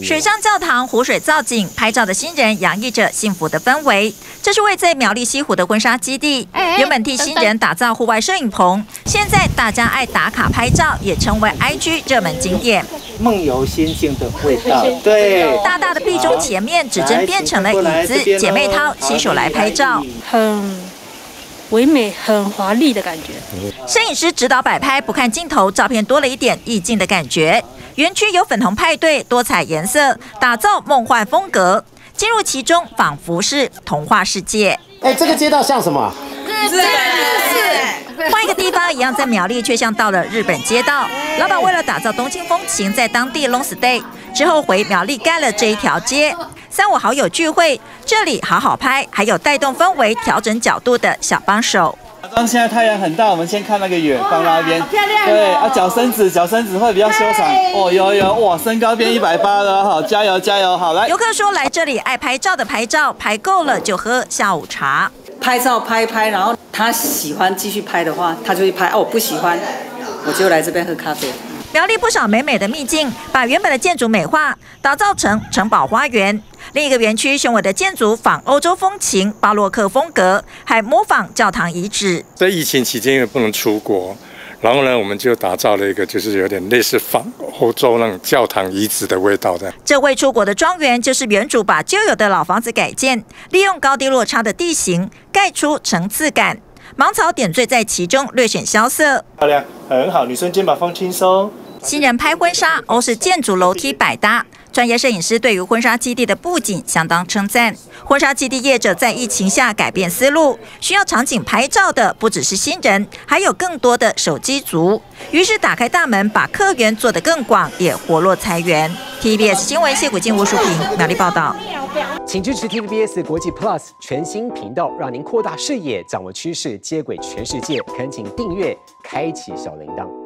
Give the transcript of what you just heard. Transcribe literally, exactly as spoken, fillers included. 水上教堂湖水造景，拍照的新人洋溢着幸福的氛围。这是位在苗栗西湖的婚纱基地，原本替新人打造户外摄影棚，现在大家爱打卡拍照，也成为 I G 热门景点。梦游仙境的味道，对。大大的壁钟前面指针变成了椅子，姐妹淘携手来拍照，很唯美、很华丽的感觉。摄影师指导摆拍，不看镜头，照片多了一点意境的感觉。 园区有粉红派对，多彩颜色，打造梦幻风格。进入其中，仿佛是童话世界。哎，这个街道像什么？日本。换一个地方，一样在苗栗，却像到了日本街道。老板为了打造东京风情，在当地 long stay 之后，回苗栗盖了这一条街。三五好友聚会，这里好好拍，还有带动氛围、调整角度的小帮手。 假装现在太阳很大，我们先看那个远方那边，对啊，脚伸直，脚伸直会比较修长。哦，有有哇，身高变一百八了，好，加油加油，好来。游客说来这里爱拍照的拍照，拍够了就喝下午茶。拍照拍一拍，然后他喜欢继续拍的话，他就去拍；哦，不喜欢，我就来这边喝咖啡。苗栗不少美美的秘境，把原本的建筑美化，打造成城堡花园。 另一个园区雄伟的建筑仿欧洲风情、巴洛克风格，还模仿教堂遗址。在疫情期间因为不能出国，然后呢，我们就打造了一个就是有点类似仿欧洲那种教堂遗址的味道的。这未出国的庄园就是原主把旧有的老房子改建，利用高低落差的地形盖出层次感。芒草点缀在其中，略显萧瑟。漂亮，很好，女生肩膀放轻松。新人拍婚纱，欧式建筑楼梯百搭。 专业摄影师对于婚纱基地的布景相当称赞。婚纱基地业者在疫情下改变思路，需要场景拍照的不只是新人，还有更多的手机族。于是打开大门，把客源做得更广，也活络财源。T V B S 新闻谢古静、吴淑萍苗栗报道。请支持 T V B S 国际 Plus 全新频道，让您扩大视野，掌握趋势，接轨全世界。恳请订阅，开启小铃铛。